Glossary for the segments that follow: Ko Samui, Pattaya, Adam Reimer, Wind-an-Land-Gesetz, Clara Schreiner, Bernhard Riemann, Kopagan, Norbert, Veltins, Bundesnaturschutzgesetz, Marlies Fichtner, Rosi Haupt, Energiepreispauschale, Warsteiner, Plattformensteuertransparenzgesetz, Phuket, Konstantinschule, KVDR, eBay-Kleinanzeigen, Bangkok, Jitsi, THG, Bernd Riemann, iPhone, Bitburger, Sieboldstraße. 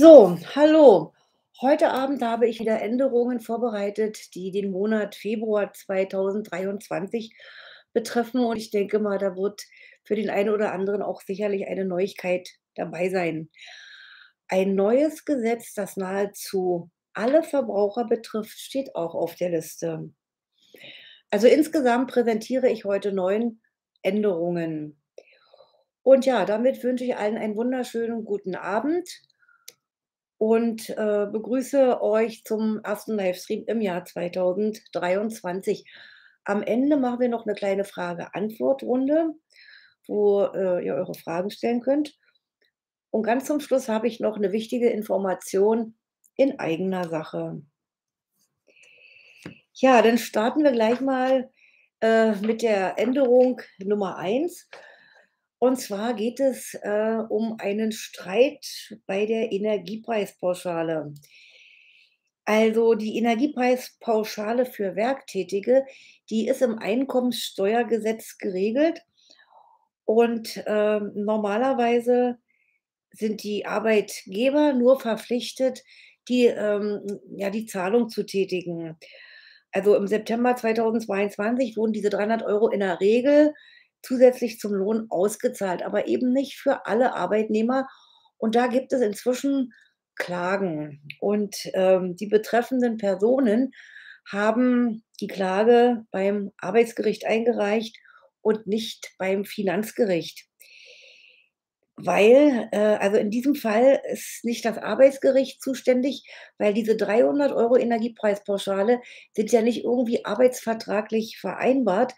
So, hallo. Heute Abend habe ich wieder Änderungen vorbereitet, die den Monat Februar 2023 betreffen. Und ich denke mal, da wird für den einen oder anderen auch sicherlich eine Neuigkeit dabei sein. Ein neues Gesetz, das nahezu alle Verbraucher betrifft, steht auch auf der Liste. Also insgesamt präsentiere ich heute 9 Änderungen. Und ja, damit wünsche ich allen einen wunderschönen guten Abend. Und begrüße euch zum ersten Livestream im Jahr 2023. Am Ende machen wir noch eine kleine Frage-Antwort-Runde, wo ihr eure Fragen stellen könnt. Und ganz zum Schluss habe ich noch eine wichtige Information in eigener Sache. Ja, dann starten wir gleich mal mit der Änderung Nummer 1. Und zwar geht es um einen Streit bei der Energiepreispauschale. Also die Energiepreispauschale für Werktätige, die ist im Einkommenssteuergesetz geregelt. Und normalerweise sind die Arbeitgeber nur verpflichtet, die Zahlung zu tätigen. Also im September 2022 wurden diese 300 € in der Regel zusätzlich zum Lohn ausgezahlt, aber eben nicht für alle Arbeitnehmer. Und da gibt es inzwischen Klagen. Und die betreffenden Personen haben die Klage beim Arbeitsgericht eingereicht und nicht beim Finanzgericht. Weil, also in diesem Fall ist nicht das Arbeitsgericht zuständig, weil diese 300 € Energiepreispauschale sind ja nicht irgendwie arbeitsvertraglich vereinbart.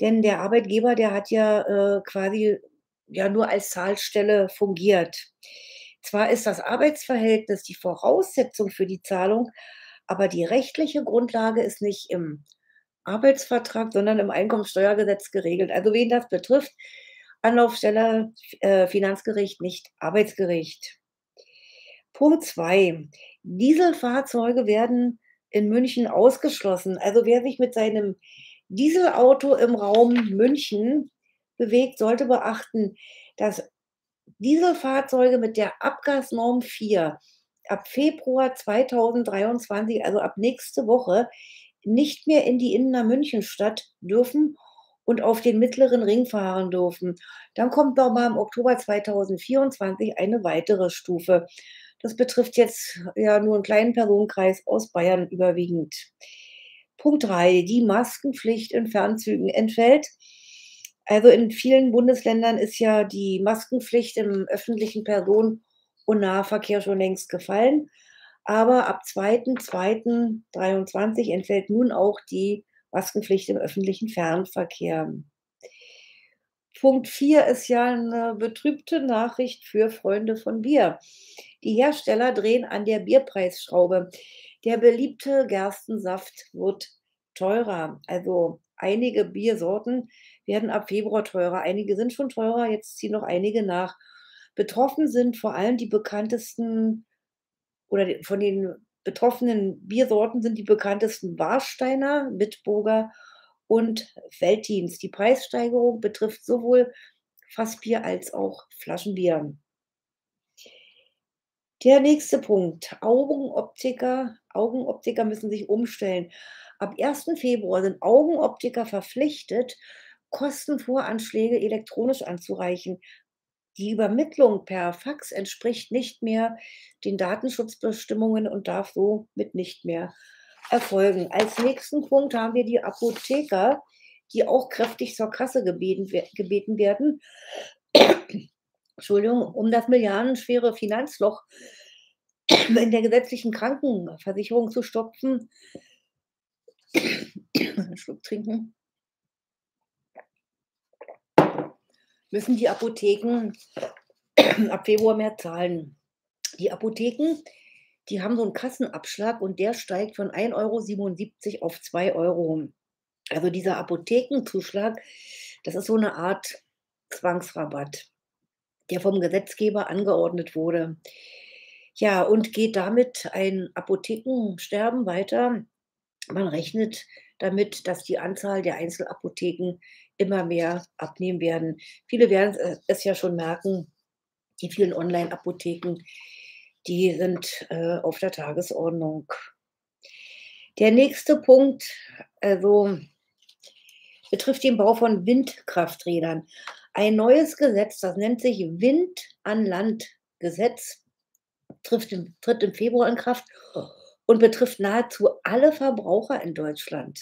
Denn der Arbeitgeber, der hat ja quasi ja nur als Zahlstelle fungiert. Zwar ist das Arbeitsverhältnis die Voraussetzung für die Zahlung, aber die rechtliche Grundlage ist nicht im Arbeitsvertrag, sondern im Einkommensteuergesetz geregelt. Also wen das betrifft, Anlaufstelle Finanzgericht, nicht Arbeitsgericht. Punkt 2. Dieselfahrzeuge werden in München ausgeschlossen. Also wer sich mit seinem Dieselauto im Raum München bewegt, sollte beachten, dass Dieselfahrzeuge mit der Abgasnorm 4 ab Februar 2023, also ab nächste Woche, nicht mehr in die Innere Münchenstadt dürfen und auf den mittleren Ring fahren dürfen. Dann kommt nochmal im Oktober 2024 eine weitere Stufe. Das betrifft jetzt ja nur einen kleinen Personenkreis aus Bayern überwiegend. Punkt 3, die Maskenpflicht in Fernzügen entfällt. Also in vielen Bundesländern ist ja die Maskenpflicht im öffentlichen Personen- und Nahverkehr schon längst gefallen. Aber ab 2.2.23 entfällt nun auch die Maskenpflicht im öffentlichen Fernverkehr. Punkt 4 ist ja eine betrübte Nachricht für Freunde von Bier. Die Hersteller drehen an der Bierpreisschraube. Der beliebte Gerstensaft wird teurer. Also einige Biersorten werden ab Februar teurer. Einige sind schon teurer, jetzt ziehen noch einige nach. Betroffen sind vor allem die bekanntesten, oder von den betroffenen Biersorten sind die bekanntesten Warsteiner, Bitburger und Veltins. Die Preissteigerung betrifft sowohl Fassbier als auch Flaschenbier. Der nächste Punkt, Augenoptiker. Augenoptiker müssen sich umstellen. Ab 1. Februar sind Augenoptiker verpflichtet, Kostenvoranschläge elektronisch anzureichen. Die Übermittlung per Fax entspricht nicht mehr den Datenschutzbestimmungen und darf somit nicht mehr erfolgen. Als nächsten Punkt haben wir die Apotheker, die auch kräftig zur Kasse gebeten werden. Entschuldigung, um das milliardenschwere Finanzloch in der gesetzlichen Krankenversicherung zu stopfen. Einen Schluck trinken. Müssen die Apotheken ab Februar mehr zahlen. Die Apotheken, die haben so einen Kassenabschlag und der steigt von 1,77 € auf 2 €. Also dieser Apothekenzuschlag, das ist so eine Art Zwangsrabatt, der vom Gesetzgeber angeordnet wurde. Ja, und geht damit ein Apothekensterben weiter. Man rechnet damit, dass die Anzahl der Einzelapotheken immer mehr abnehmen werden. Viele werden es ja schon merken, die vielen Online-Apotheken, die sind auf der Tagesordnung. Der nächste Punkt betrifft den Bau von Windkrafträdern. Ein neues Gesetz, das nennt sich Wind-an-Land-Gesetz, tritt im Februar in Kraft und betrifft nahezu alle Verbraucher in Deutschland.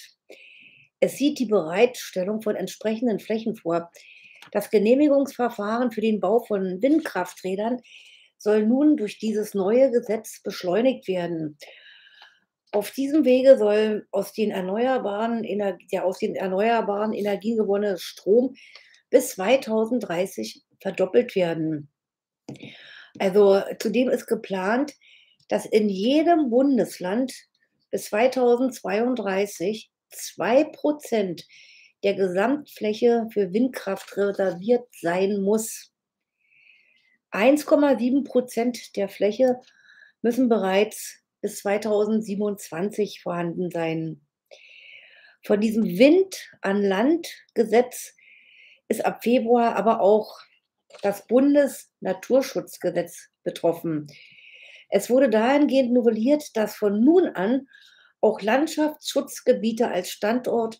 Es sieht die Bereitstellung von entsprechenden Flächen vor. Das Genehmigungsverfahren für den Bau von Windkrafträdern soll nun durch dieses neue Gesetz beschleunigt werden. Auf diesem Wege soll aus den erneuerbaren Energien gewonnener Strom bis 2030 verdoppelt werden. Also zudem ist geplant, dass in jedem Bundesland bis 2032 2% der Gesamtfläche für Windkraft reserviert sein muss. 1,7% der Fläche müssen bereits bis 2027 vorhanden sein. Von diesem Wind-an-Land-Gesetz ist ab Februar aber auch das Bundesnaturschutzgesetz betroffen. Es wurde dahingehend novelliert, dass von nun an auch Landschaftsschutzgebiete als Standort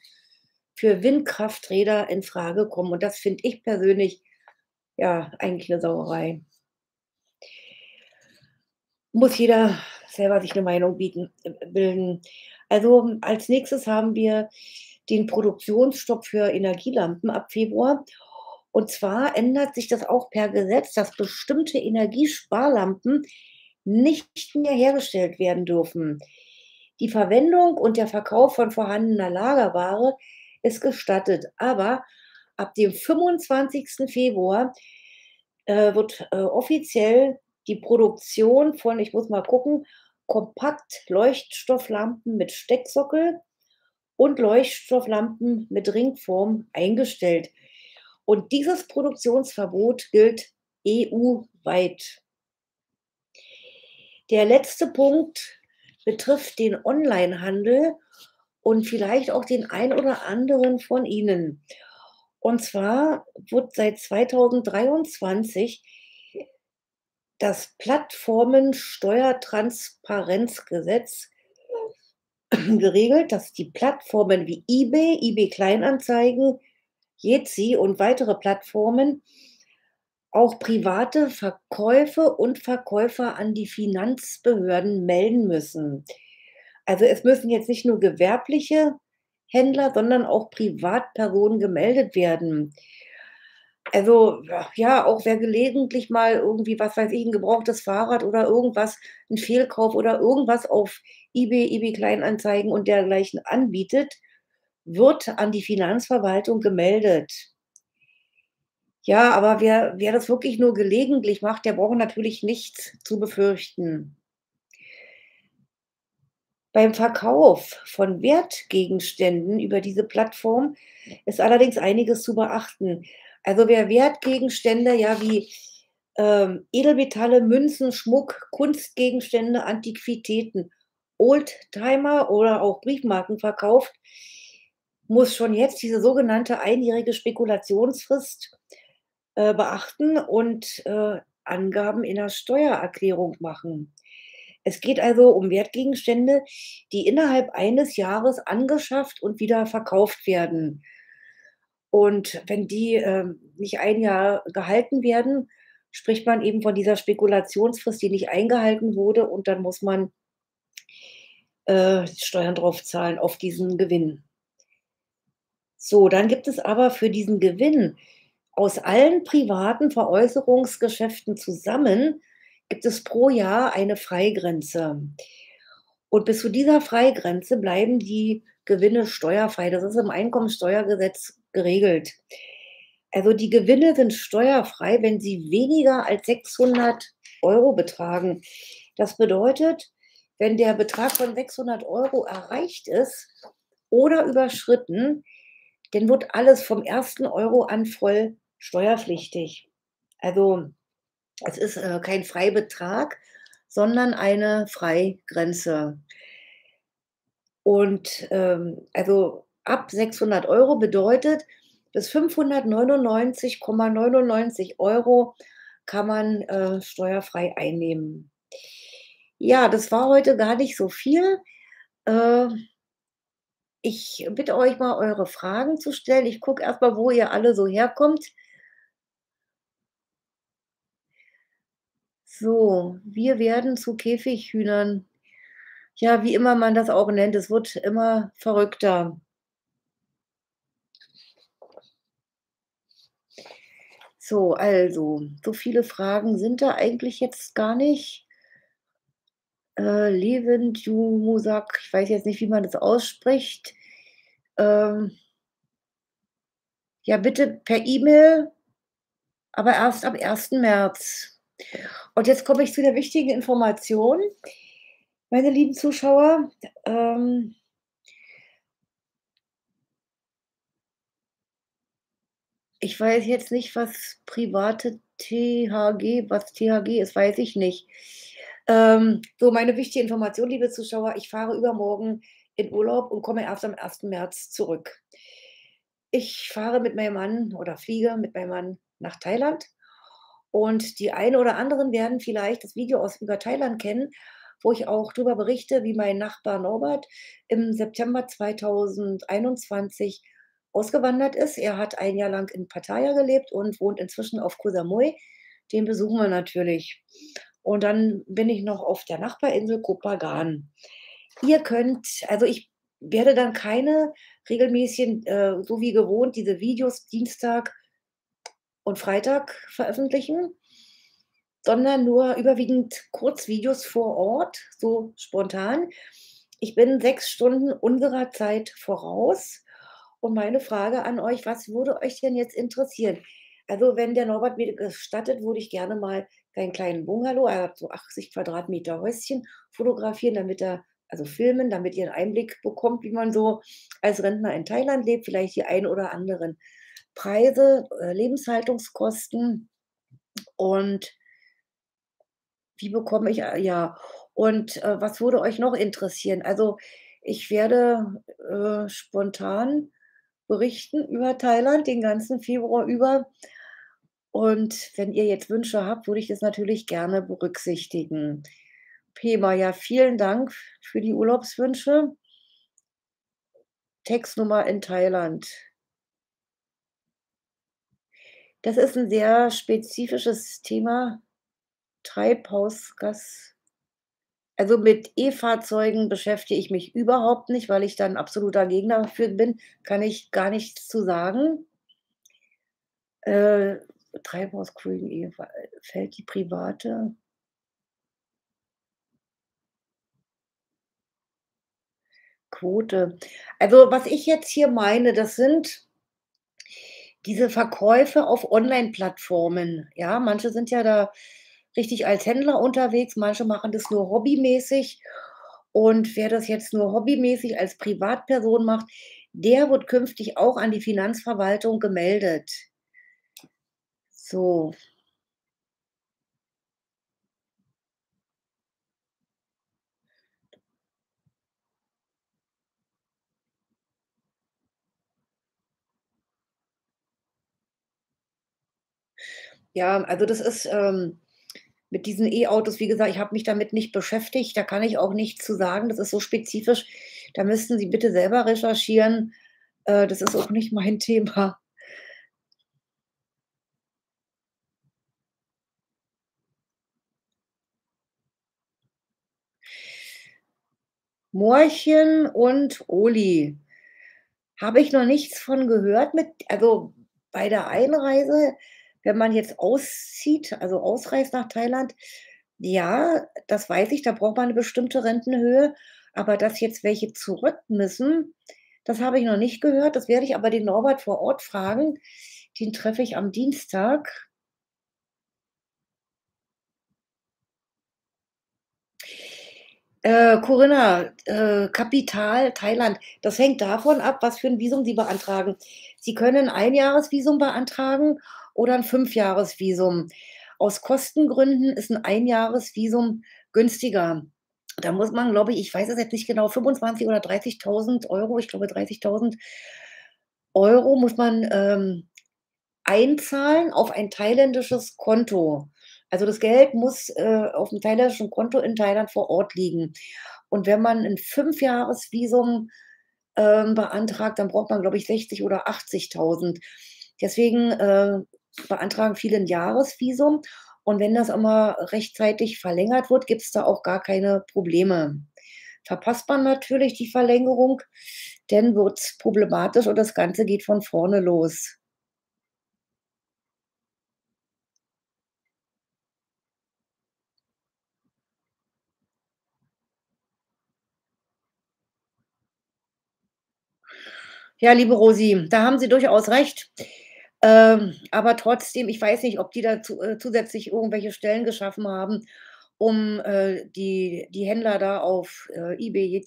für Windkrafträder in Frage kommen. Und das finde ich persönlich ja eigentlich eine Sauerei. Muss jeder selber sich eine Meinung bilden. Also als nächstes haben wir den Produktionsstopp für Energielampen ab Februar. Und zwar ändert sich das auch per Gesetz, dass bestimmte Energiesparlampen nicht mehr hergestellt werden dürfen. Die Verwendung und der Verkauf von vorhandener Lagerware ist gestattet, aber ab dem 25. Februar wird offiziell die Produktion von, ich muss mal gucken, Kompakt-Leuchtstofflampen mit Stecksockel und Leuchtstofflampen mit Ringform eingestellt. Und dieses Produktionsverbot gilt EU-weit. Der letzte Punkt betrifft den Onlinehandel und vielleicht auch den ein oder anderen von Ihnen. Und zwar wird seit 2023 das Plattformensteuertransparenzgesetz geregelt, dass die Plattformen wie eBay, eBay-Kleinanzeigen, Jitsi und weitere Plattformen auch private Verkäufe und Verkäufer an die Finanzbehörden melden müssen. Also es müssen jetzt nicht nur gewerbliche Händler, sondern auch Privatpersonen gemeldet werden. Also ja, auch wer gelegentlich mal irgendwie, was weiß ich, ein gebrauchtes Fahrrad oder irgendwas, ein Fehlkauf oder irgendwas auf eBay, eBay-Kleinanzeigen und dergleichen anbietet, wird an die Finanzverwaltung gemeldet. Ja, aber wer das wirklich nur gelegentlich macht, der braucht natürlich nichts zu befürchten. Beim Verkauf von Wertgegenständen über diese Plattform ist allerdings einiges zu beachten. Also wer Wertgegenstände ja wie Edelmetalle, Münzen, Schmuck, Kunstgegenstände, Antiquitäten, Oldtimer oder auch Briefmarken verkauft, muss schon jetzt diese sogenannte einjährige Spekulationsfrist beachten und Angaben in der Steuererklärung machen. Es geht also um Wertgegenstände, die innerhalb eines Jahres angeschafft und wieder verkauft werden. Und wenn die nicht ein Jahr gehalten werden, spricht man eben von dieser Spekulationsfrist, die nicht eingehalten wurde, und dann muss man Steuern drauf zahlen auf diesen Gewinn. So, dann gibt es aber für diesen Gewinn aus allen privaten Veräußerungsgeschäften zusammen, gibt es pro Jahr eine Freigrenze. Und bis zu dieser Freigrenze bleiben die Gewinne steuerfrei. Das ist im Einkommensteuergesetz geregelt. Also die Gewinne sind steuerfrei, wenn sie weniger als 600 € betragen. Das bedeutet, wenn der Betrag von 600 € erreicht ist oder überschritten, dann wird alles vom ersten Euro an voll steuerpflichtig. Also es ist kein Freibetrag, sondern eine Freigrenze. Und also ab 600 € bedeutet, bis 599,99 € kann man steuerfrei einnehmen. Ja, das war heute gar nicht so viel. Ich bitte euch mal, eure Fragen zu stellen. Ich gucke erstmal, wo ihr alle so herkommt. So, wir werden zu Käfighühnern. Ja, wie immer man das auch nennt, es wird immer verrückter. So, also, so viele Fragen sind da eigentlich jetzt gar nicht. Levenjumu sagt, ich weiß jetzt nicht, wie man das ausspricht. Ja, bitte per E-Mail, aber erst am 1. März. Und jetzt komme ich zu der wichtigen Information, meine lieben Zuschauer. Ich weiß jetzt nicht, was private THG, was THG ist, weiß ich nicht. So, meine wichtige Information, liebe Zuschauer, ich fahre übermorgen in Urlaub und komme erst am 1. März zurück. Ich fahre mit meinem Mann oder fliege mit meinem Mann nach Thailand. Und die einen oder anderen werden vielleicht das Video über Thailand kennen, wo ich auch darüber berichte, wie mein Nachbar Norbert im September 2021 ausgewandert ist. Er hat ein Jahr lang in Pattaya gelebt und wohnt inzwischen auf Ko Samui. Den besuchen wir natürlich. Und dann bin ich noch auf der Nachbarinsel Kopagan. Ihr könnt, also ich werde dann keine regelmäßigen, so wie gewohnt, diese Videos Dienstag und Freitag veröffentlichen, sondern nur überwiegend Kurzvideos vor Ort, so spontan. Ich bin 6 Stunden unserer Zeit voraus und meine Frage an euch, was würde euch denn jetzt interessieren? Also wenn der Norbert mir gestattet, würde ich gerne mal seinen kleinen Bungalow, er hat so 80 Quadratmeter Häuschen, fotografieren, damit er, also filmen, damit ihr einen Einblick bekommt, wie man so als Rentner in Thailand lebt, vielleicht die einen oder anderen Preise, Lebenshaltungskosten und wie bekomme ich, ja, und was würde euch noch interessieren? Also ich werde spontan berichten über Thailand den ganzen Februar über und wenn ihr jetzt Wünsche habt, würde ich das natürlich gerne berücksichtigen. Pema, ja, vielen Dank für die Urlaubswünsche. Textnummer in Thailand. Das ist ein sehr spezifisches Thema, Treibhausgas. Also mit E-Fahrzeugen beschäftige ich mich überhaupt nicht, weil ich da ein absoluter Gegner dafür bin, kann ich gar nichts zu sagen. Treibhausgrün, fällt die private? Quote. Also was ich jetzt hier meine, das sind diese Verkäufe auf Online-Plattformen, ja, manche sind ja da richtig als Händler unterwegs, manche machen das nur hobbymäßig und wer das jetzt nur hobbymäßig als Privatperson macht, der wird künftig auch an die Finanzverwaltung gemeldet. So. Ja, also das ist mit diesen E-Autos, wie gesagt, ich habe mich damit nicht beschäftigt, da kann ich auch nichts zu sagen, das ist so spezifisch, da müssten Sie bitte selber recherchieren, das ist auch nicht mein Thema. Moorchen und Oli, habe ich noch nichts von gehört, also bei der Einreise. Wenn man jetzt auszieht, also ausreist nach Thailand, ja, das weiß ich, da braucht man eine bestimmte Rentenhöhe, aber dass jetzt welche zurück müssen, das habe ich noch nicht gehört, das werde ich aber den Norbert vor Ort fragen, den treffe ich am Dienstag. Corinna, Kapital Thailand, das hängt davon ab, was für ein Visum Sie beantragen. Sie können ein Jahresvisum beantragen oder ein 5-Jahres-Visum. Aus Kostengründen ist ein 1-Jahres-Visum günstiger. Da muss man, glaube ich, ich weiß es jetzt nicht genau, 25.000 oder 30.000 Euro, ich glaube 30.000 Euro muss man einzahlen auf ein thailändisches Konto. Also das Geld muss auf dem thailändischen Konto in Thailand vor Ort liegen. Und wenn man ein 5-Jahres-Visum beantragt, dann braucht man, glaube ich, 60.000 oder 80.000. Deswegen beantragen viele ein Jahresvisum. Und wenn das immer rechtzeitig verlängert wird, gibt es da auch gar keine Probleme. Verpasst man natürlich die Verlängerung, dann wird es problematisch und das Ganze geht von vorne los. Ja, liebe Rosi, da haben Sie durchaus recht. Aber trotzdem, ich weiß nicht, ob die da zusätzlich irgendwelche Stellen geschaffen haben, um die Händler da auf eBay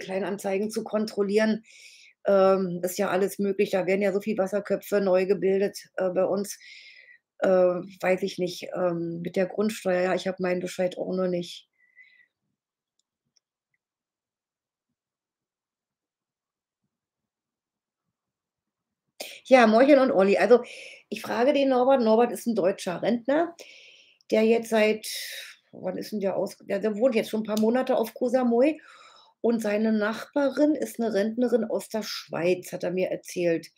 Kleinanzeigen zu kontrollieren. Ist ja alles möglich. Da werden ja so viele Wasserköpfe neu gebildet bei uns. Weiß ich nicht. Mit der Grundsteuer, ja, ich habe meinen Bescheid auch noch nicht. Ja, Morchen und Olli. Also ich frage den Norbert. Norbert ist ein deutscher Rentner, der jetzt seit, wann ist denn der aus? Der wohnt jetzt schon ein paar Monate auf Ko Samui und seine Nachbarin ist eine Rentnerin aus der Schweiz, hat er mir erzählt.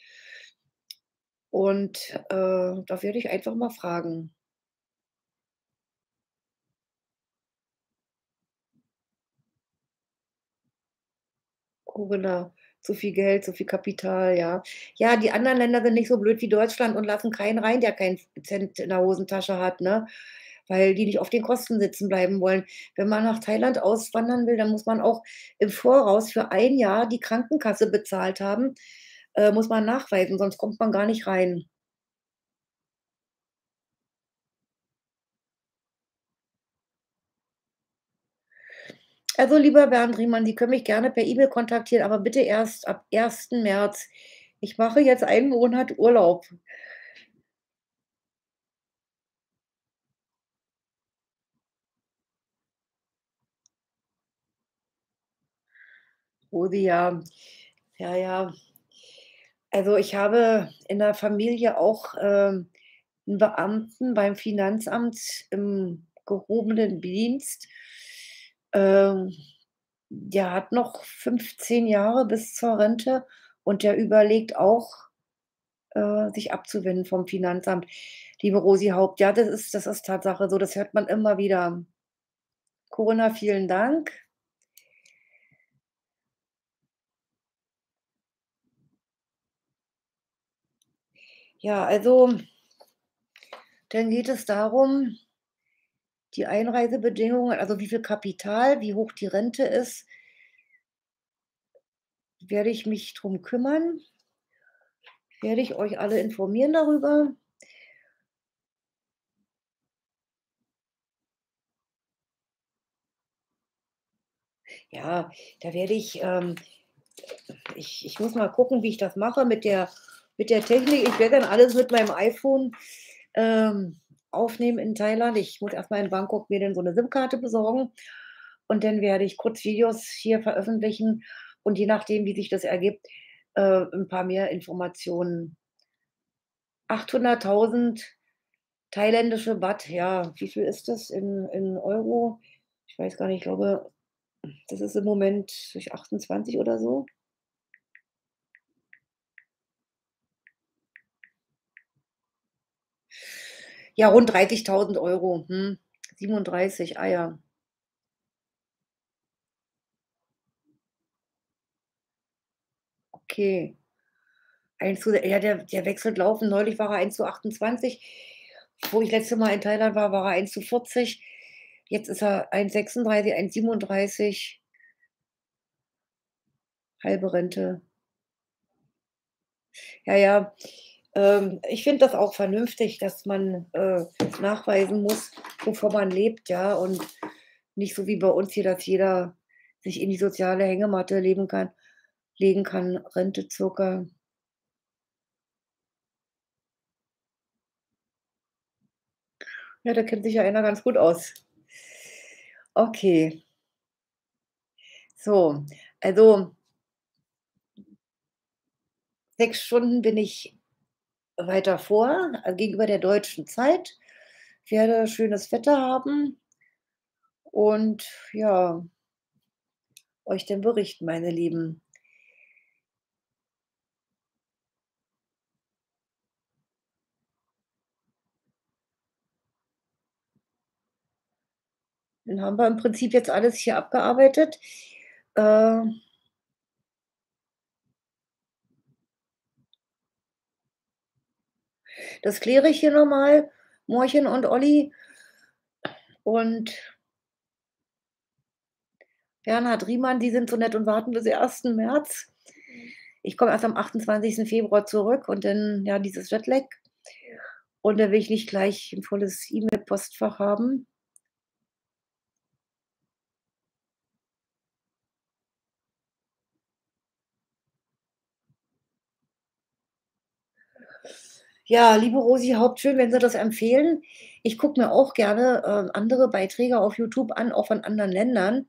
Und da werde ich einfach mal fragen. Oh, genau. Zu viel Geld, zu viel Kapital, ja. Ja, die anderen Länder sind nicht so blöd wie Deutschland und lassen keinen rein, der keinen Cent in der Hosentasche hat, ne? Weil die nicht auf den Kosten sitzen bleiben wollen. Wenn man nach Thailand auswandern will, dann muss man auch im Voraus für ein Jahr die Krankenkasse bezahlt haben, muss man nachweisen, sonst kommt man gar nicht rein. Also, lieber Bernd Riemann, Sie können mich gerne per E-Mail kontaktieren, aber bitte erst ab 1. März. Ich mache jetzt einen Monat Urlaub. Rosi, ja. Ja. Also, ich habe in der Familie auch einen Beamten beim Finanzamt im gehobenen Dienst. Der hat noch 15 Jahre bis zur Rente und der überlegt auch, sich abzuwenden vom Finanzamt. Liebe Rosi Haupt, ja, das ist Tatsache so, das hört man immer wieder. Corinna, vielen Dank. Ja, also, dann geht es darum, die Einreisebedingungen, also wie viel Kapital, wie hoch die Rente ist, werde ich mich drum kümmern. Werde ich euch alle informieren darüber. Ja, da werde ich, ich muss mal gucken, wie ich das mache mit der Technik. Ich werde dann alles mit meinem iPhone aufnehmen in Thailand. Ich muss erstmal in Bangkok mir dann so eine SIM-Karte besorgen und dann werde ich Kurzvideos hier veröffentlichen und je nachdem, wie sich das ergibt, ein paar mehr Informationen. 800.000 thailändische Baht, ja, wie viel ist das in Euro? Ich weiß gar nicht, ich glaube, das ist im Moment 28 oder so. Ja, rund 30.000 Euro. 37, ah ja. Okay. Ja, der wechselt laufend. Neulich war er 1:28. Wo ich letzte Mal in Thailand war, war er 1:40. Jetzt ist er 1:36, 1:37. Halbe Rente. Ja. Ich finde das auch vernünftig, dass man nachweisen muss, wovon man lebt, ja, und nicht so wie bei uns hier, dass jeder sich in die soziale Hängematte legen kann, Rente circa. Ja, da kennt sich ja einer ganz gut aus. Okay. So, also 6 Stunden bin ich weiter vor, also gegenüber der deutschen Zeit. werde schönes Wetter haben und ja, euch den berichten, meine Lieben. Dann haben wir im Prinzip jetzt alles hier abgearbeitet. Das kläre ich hier nochmal, Morchen und Olli. Und Bernhard Riemann, die sind so nett und warten bis den 1. März. Ich komme erst am 28. Februar zurück und dann ja dieses Jetlag. Und da will ich nicht gleich ein volles E-Mail-Postfach haben. Ja, liebe Rosi Haupt, schön, wenn Sie das empfehlen. Ich gucke mir auch gerne andere Beiträge auf YouTube an, auch von anderen Ländern.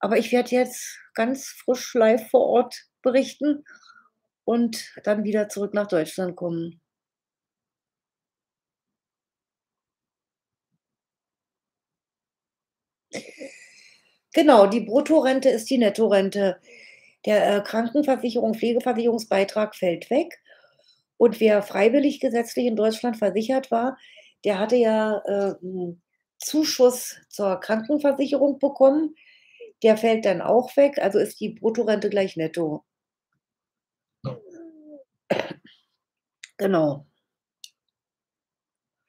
Aber ich werde jetzt ganz frisch live vor Ort berichten und dann wieder zurück nach Deutschland kommen. Genau, die Bruttorente ist die Nettorente. Der Krankenversicherung, Pflegeversicherungsbeitrag fällt weg. Und wer freiwillig gesetzlich in Deutschland versichert war, der hatte ja einen Zuschuss zur Krankenversicherung bekommen. Der fällt dann auch weg, also ist die Bruttorente gleich netto. Genau.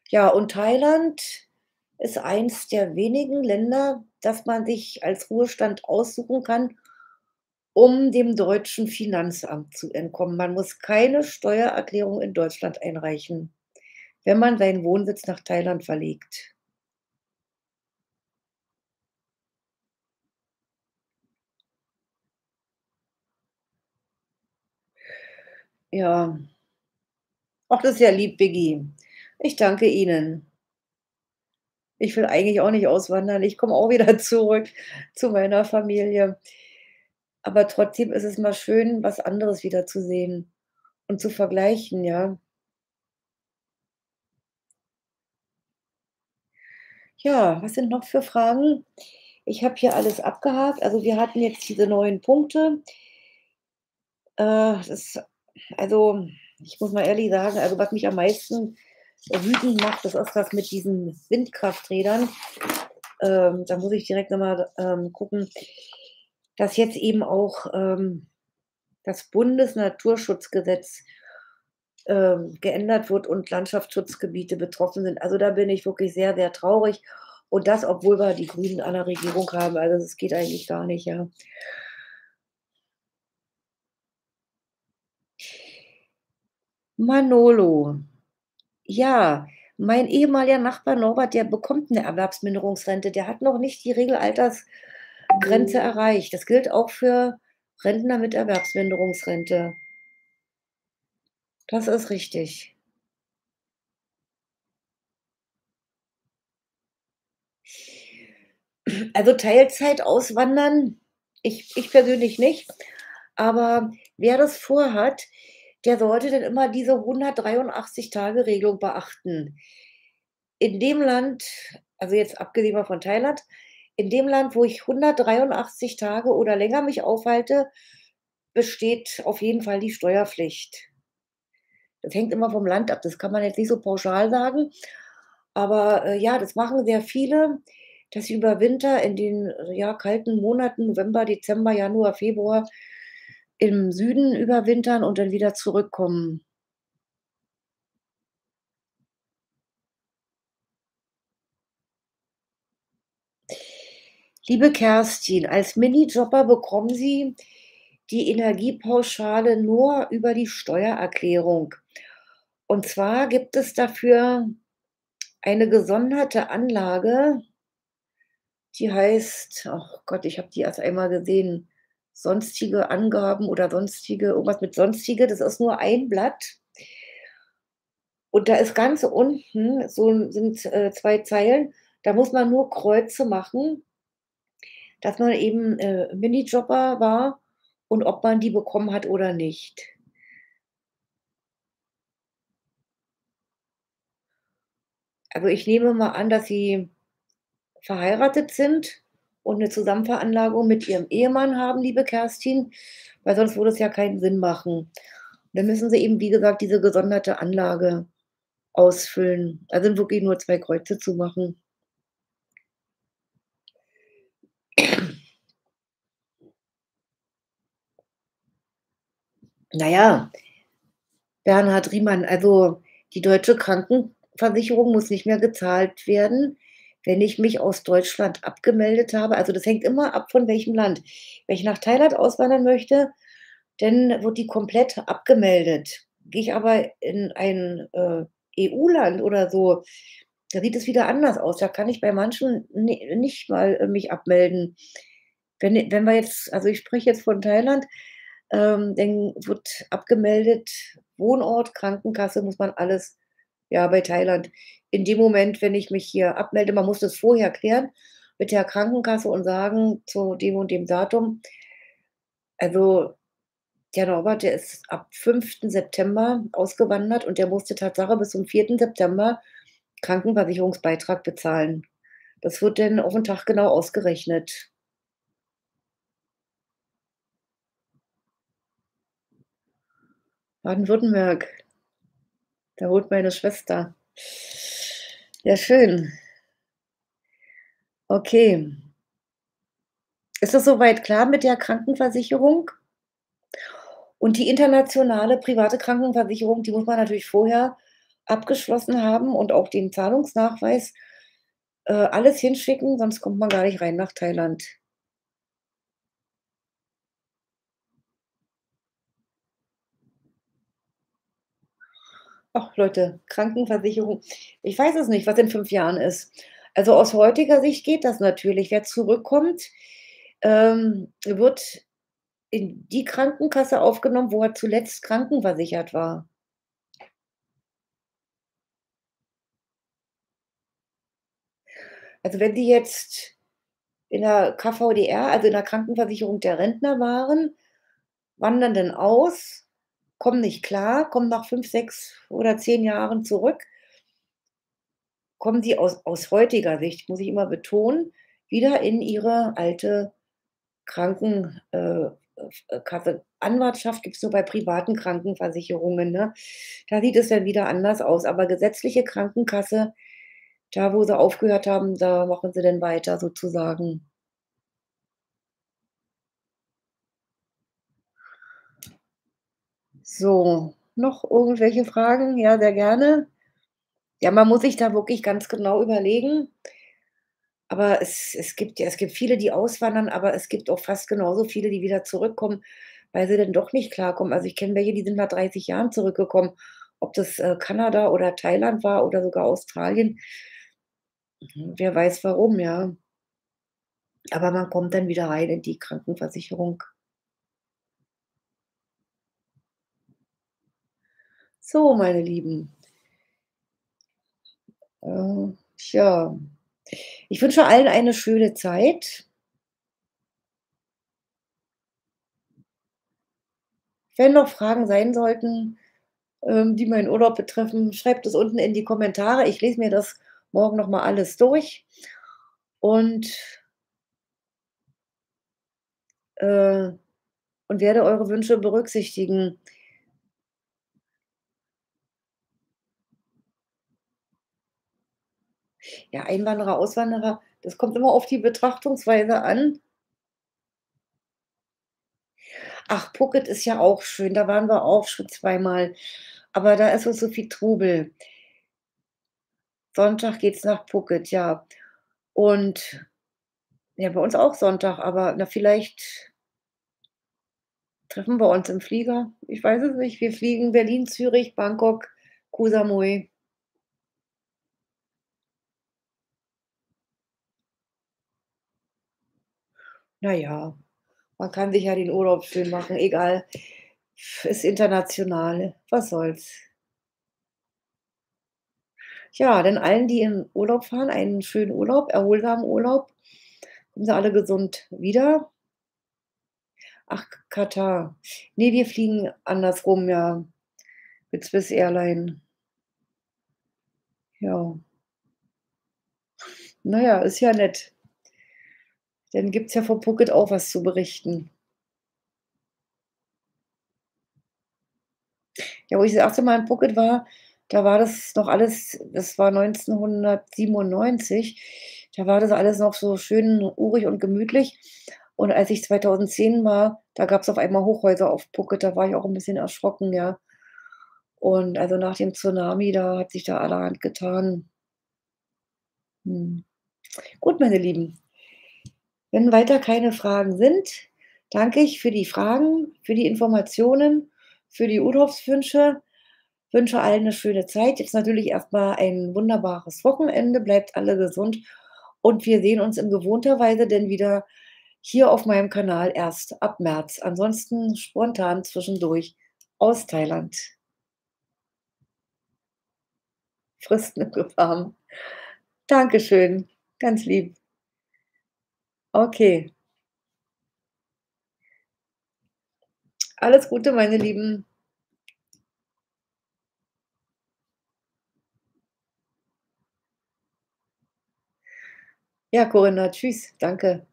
Ja, und Thailand ist eins der wenigen Länder, das man sich als Ruhestand aussuchen kann, um dem deutschen Finanzamt zu entkommen. Man muss keine Steuererklärung in Deutschland einreichen, wenn man seinen Wohnsitz nach Thailand verlegt. Ja, auch das ist ja lieb, Biggie. Ich danke Ihnen. Ich will eigentlich auch nicht auswandern. Ich komme auch wieder zurück zu meiner Familie. Aber trotzdem ist es mal schön, was anderes wieder zu sehen und zu vergleichen, ja. Ja, was sind noch für Fragen? Ich habe hier alles abgehakt. Also wir hatten jetzt diese 9 Punkte. Also ich muss mal ehrlich sagen, also was mich am meisten wütend macht, das ist das mit diesen Windkrafträdern. Da muss ich direkt nochmal gucken, dass jetzt eben auch das Bundesnaturschutzgesetz geändert wird und Landschaftsschutzgebiete betroffen sind. Also da bin ich wirklich sehr, sehr traurig. Und das, obwohl wir die Grünen an der Regierung haben. Also es geht eigentlich gar nicht, ja. Manolo. Ja, mein ehemaliger Nachbar Norbert, der bekommt eine Erwerbsminderungsrente. Der hat noch nicht die Regelaltersgrenze erreicht. Das gilt auch für Rentner mit Erwerbsminderungsrente. Das ist richtig. Also Teilzeit auswandern, ich persönlich nicht, aber wer das vorhat, der sollte dann immer diese 183-Tage-Regelung beachten. In dem Land, also jetzt abgesehen mal von Thailand, in dem Land, wo ich 183 Tage oder länger mich aufhalte, besteht auf jeden Fall die Steuerpflicht. Das hängt immer vom Land ab, das kann man jetzt nicht so pauschal sagen. Aber ja, das machen sehr viele, dass sie über Winter in den ja, kalten Monaten, November, Dezember, Januar, Februar, im Süden überwintern und dann wieder zurückkommen. Liebe Kerstin, als Minijobber bekommen Sie die Energiepauschale nur über die Steuererklärung. Und zwar gibt es dafür eine gesonderte Anlage, die heißt, ach Gott, ich habe die erst einmal gesehen, sonstige Angaben oder sonstige, irgendwas mit sonstige, das ist nur ein Blatt. Und da ist ganz unten, so sind 2 Zeilen, da muss man nur Kreuze machen, dass man eben Minijobber war und ob man die bekommen hat oder nicht. Also ich nehme mal an, dass Sie verheiratet sind und eine Zusammenveranlagung mit Ihrem Ehemann haben, liebe Kerstin, weil sonst würde es ja keinen Sinn machen. Und dann müssen Sie eben, wie gesagt, diese gesonderte Anlage ausfüllen. Da sind wirklich nur 2 Kreuze zu machen. Naja, Bernhard Riemann, also die deutsche Krankenversicherung muss nicht mehr gezahlt werden, wenn ich mich aus Deutschland abgemeldet habe. Also das hängt immer ab von welchem Land. Wenn ich nach Thailand auswandern möchte, dann wird die komplett abgemeldet. Gehe ich aber in ein EU-Land oder so, da sieht es wieder anders aus. Da kann ich bei manchen nicht mal mich abmelden. Wenn wir jetzt, also ich spreche jetzt von Thailand, dann wird abgemeldet, Wohnort, Krankenkasse, muss man alles, ja, bei Thailand. In dem Moment, wenn ich mich hier abmelde, man muss das vorher klären mit der Krankenkasse und sagen, zu dem und dem Datum, also der Norbert, der ist ab 5. September ausgewandert und der musste Tatsache bis zum 4. September Krankenversicherungsbeitrag bezahlen. Das wird dann auf den Tag genau ausgerechnet. Baden-Württemberg. Da holt meine Schwester. Ja, schön. Okay. Ist das soweit klar mit der Krankenversicherung? Und die internationale private Krankenversicherung, die muss man natürlich vorher abgeschlossen haben und auch den Zahlungsnachweis alles hinschicken, sonst kommt man gar nicht rein nach Thailand. Ach Leute, Krankenversicherung, ich weiß es nicht, was in 5 Jahren ist. Also aus heutiger Sicht geht das natürlich. Wer zurückkommt, wird in die Krankenkasse aufgenommen, wo er zuletzt krankenversichert war. Also wenn Sie jetzt in der KVDR, also in der Krankenversicherung der Rentner waren, wandern dann aus, kommen nicht klar, kommen nach 5, 6 oder 10 Jahren zurück, kommen sie aus heutiger Sicht, muss ich immer betonen, wieder in ihre alte Krankenkasse. Anwartschaft gibt es nur bei privaten Krankenversicherungen, ne? Da sieht es dann wieder anders aus, aber gesetzliche Krankenkasse, da wo sie aufgehört haben, da machen sie dann weiter sozusagen. So, noch irgendwelche Fragen? Ja, sehr gerne. Ja, man muss sich da wirklich ganz genau überlegen. Aber es gibt viele, die auswandern, aber es gibt auch fast genauso viele, die wieder zurückkommen, weil sie dann doch nicht klarkommen. Also ich kenne welche, die sind nach 30 Jahren zurückgekommen. Ob das Kanada oder Thailand war oder sogar Australien. Wer weiß warum, ja. Aber man kommt dann wieder rein in die Krankenversicherung. So, meine Lieben. Tja, ich wünsche allen eine schöne Zeit. Wenn noch Fragen sein sollten, die meinen Urlaub betreffen, schreibt es unten in die Kommentare. Ich lese mir das morgen nochmal alles durch. Und werde eure Wünsche berücksichtigen. Ja, Einwanderer, Auswanderer, das kommt immer auf die Betrachtungsweise an. Ach, Phuket ist ja auch schön, da waren wir auch schon zweimal. Aber da ist uns so viel Trubel. Sonntag geht es nach Phuket, ja. Und ja, bei uns auch Sonntag, aber na, vielleicht treffen wir uns im Flieger. Ich weiß es nicht, wir fliegen Berlin, Zürich, Bangkok, Ko Samui. Naja, man kann sich ja den Urlaub schön machen, egal, ist international, was soll's. Ja, denn allen, die in Urlaub fahren, einen schönen Urlaub, erholsamen Urlaub, kommen sie alle gesund wieder. Ach, Katar, nee, wir fliegen andersrum, ja, mit Swiss Airline, ja. Naja, ist ja nett. Dann gibt es ja von Phuket auch was zu berichten. Ja, wo ich das 8. Mal in Phuket war, da war das noch alles, das war 1997, da war das alles noch so schön urig und gemütlich. Und als ich 2010 war, da gab es auf einmal Hochhäuser auf Phuket, da war ich auch ein bisschen erschrocken, ja. Und also nach dem Tsunami, da hat sich da allerhand getan. Gut, meine Lieben, wenn weiter keine Fragen sind, danke ich für die Fragen, für die Informationen, für die Urlaubswünsche. Wünsche allen eine schöne Zeit. Jetzt natürlich erstmal ein wunderbares Wochenende. Bleibt alle gesund und wir sehen uns in gewohnter Weise denn wieder hier auf meinem Kanal erst ab März. Ansonsten spontan zwischendurch aus Thailand. Fristen im Gefahren. Dankeschön, ganz lieb. Okay. Alles Gute, meine Lieben. Ja, Corinna, tschüss, danke.